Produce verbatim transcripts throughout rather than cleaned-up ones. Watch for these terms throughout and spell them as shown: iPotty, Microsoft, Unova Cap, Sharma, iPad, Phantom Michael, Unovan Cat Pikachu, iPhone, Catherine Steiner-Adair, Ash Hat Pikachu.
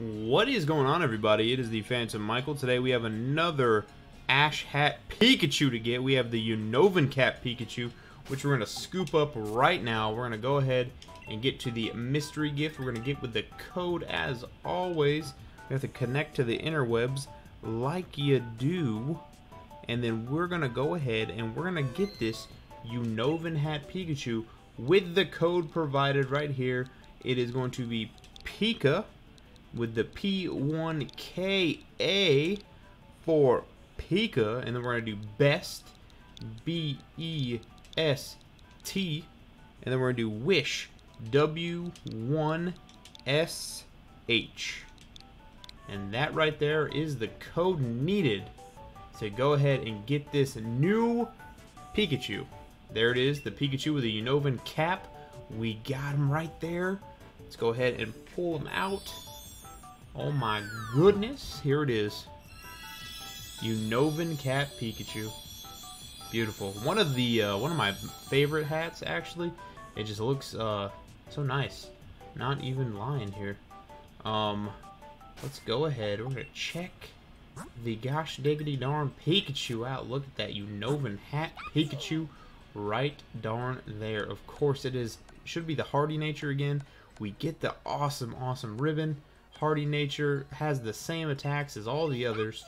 What is going on, everybody? It is the Phantom Michael. Today we have another Ash Hat Pikachu to get. We have the Unovan Cat Pikachu, which we're going to scoop up right now. We're going to go ahead and get to the mystery gift. We're going to get with the code as always. We have to connect to the interwebs like you do. And then we're going to go ahead and we're going to get this Unovan Hat Pikachu with the code provided right here. It is going to be Pika with the P one K A for Pika, and then we're going to do best, B E S T, and then we're going to do wish, W one S H. And that right there is the code needed to go ahead and get this new Pikachu. There it is, the Pikachu with the Unovan cap. We got him right there. Let's go ahead and pull him out. Oh my goodness, here it is. Unovan Cat Pikachu. Beautiful. One of the uh, one of my favorite hats, actually. It just looks uh, so nice. Not even lying here. Um, let's go ahead. We're gonna check the gosh diggity darn Pikachu out. Look at that Unovan Hat Pikachu right darn there. Of course it is. Should be the Hardy Nature again. We get the awesome, awesome ribbon. Hardy Nature has the same attacks as all the others.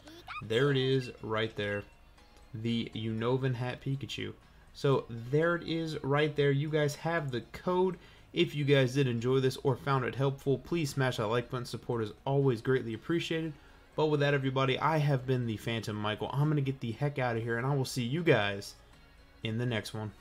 There it is right there. The Unovan Hat Pikachu. So there it is right there. You guys have the code. If you guys did enjoy this or found it helpful, please smash that like button. Support is always greatly appreciated. But with that, everybody, I have been the Phantom Michael. I'm going to get the heck out of here, and I will see you guys in the next one.